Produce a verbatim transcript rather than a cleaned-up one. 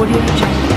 audio jungle.